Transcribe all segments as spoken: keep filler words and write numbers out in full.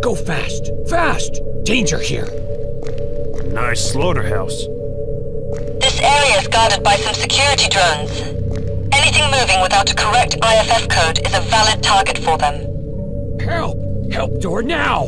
Go fast! Fast! Danger here! Nice slaughterhouse. This area is guarded by some security drones. Anything moving without a correct I F F code is a valid target for them. Help! Help door now!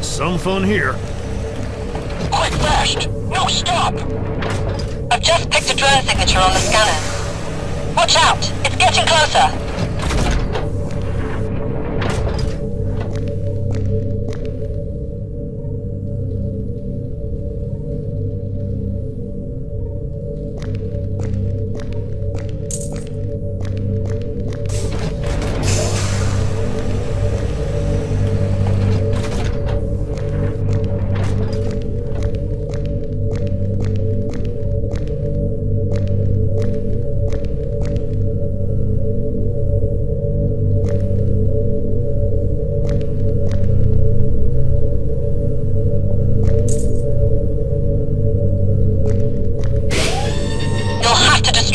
Some fun here. Quick, fast! No, stop! I've just picked a drone signature on the scanner. Watch out! It's getting closer!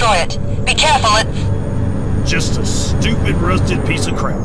It. Be careful, it's... just a stupid rusted piece of crap.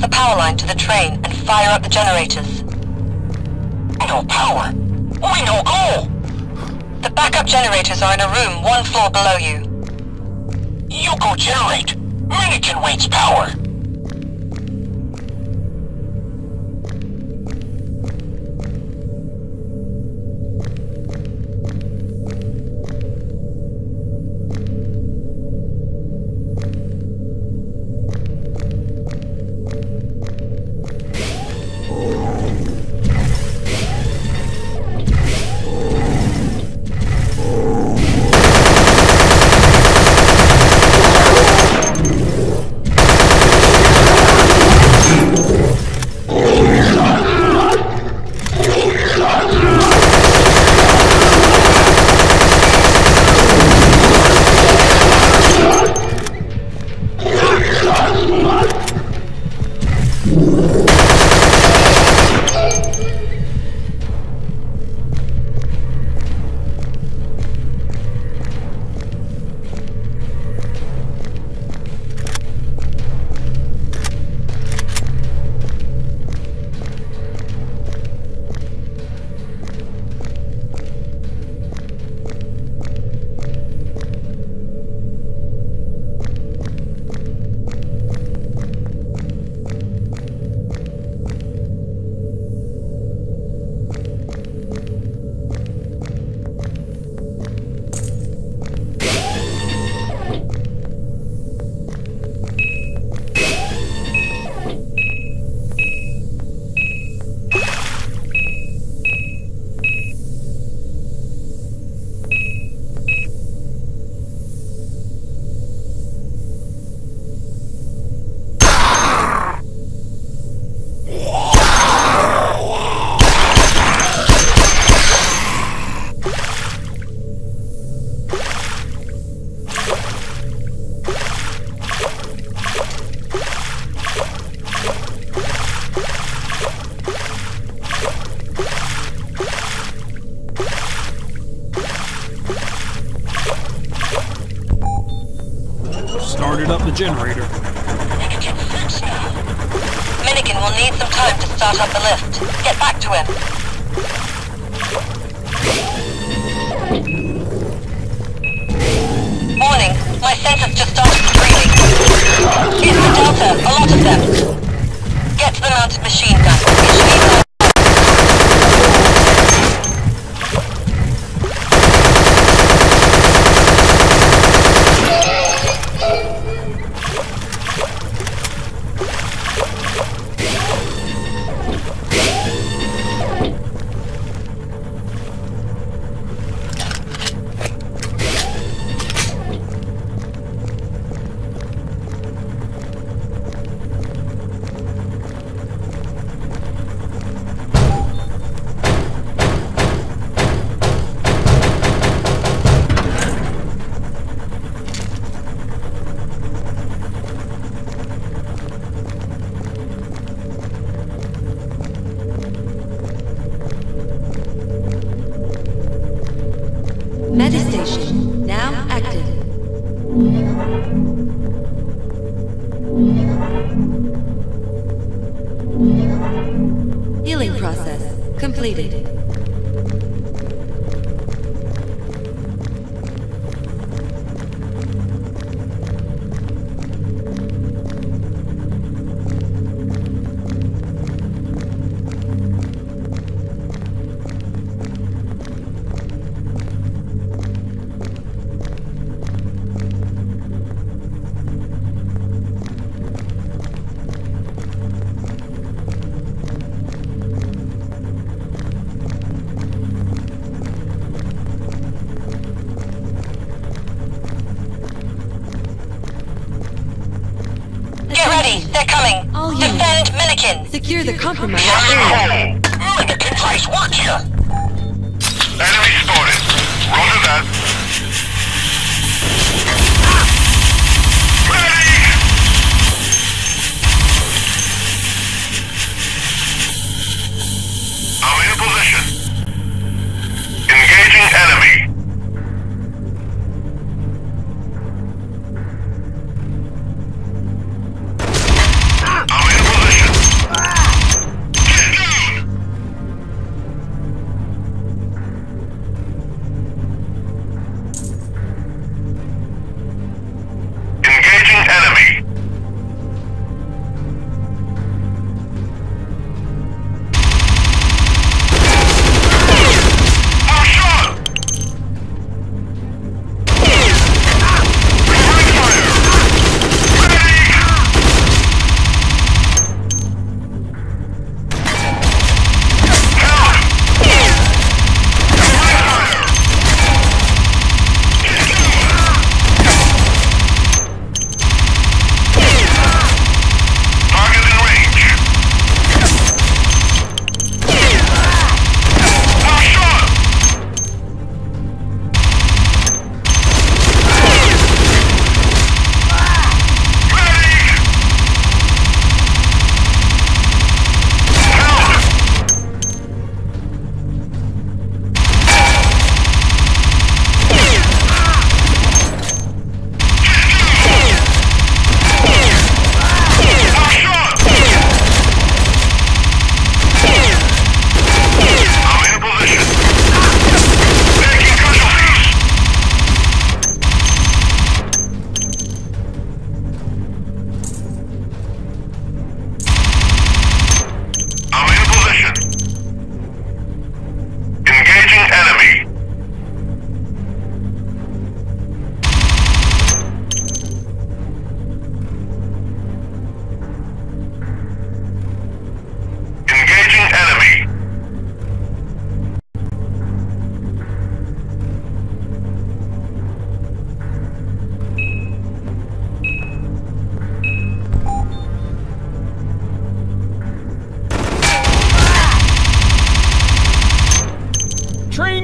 The power line to the train and fire up the generators. No power? We no go! The backup generators are in a room one floor below you. You go generate! Minikin waits power! the generator. Minikin fixed now. Minikin will need some time to start up the lift. Get back to him. Warning, my sensors just started screaming. It's the Delta, a lot of them. Get to the mounted machine gun. It should be secure the compromise. Area. Minikin place, watch ya! Enemy spotted. Roger that. Ready! I'm in position. Engaging enemy.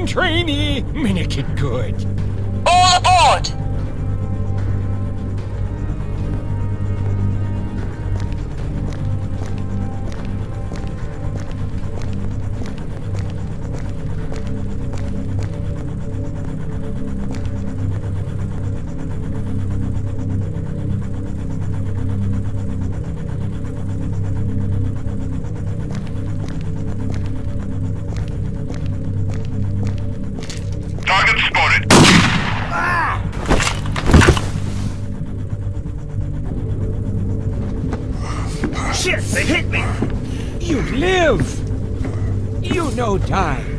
Trainee! Minikin good. All aboard! live. You know time.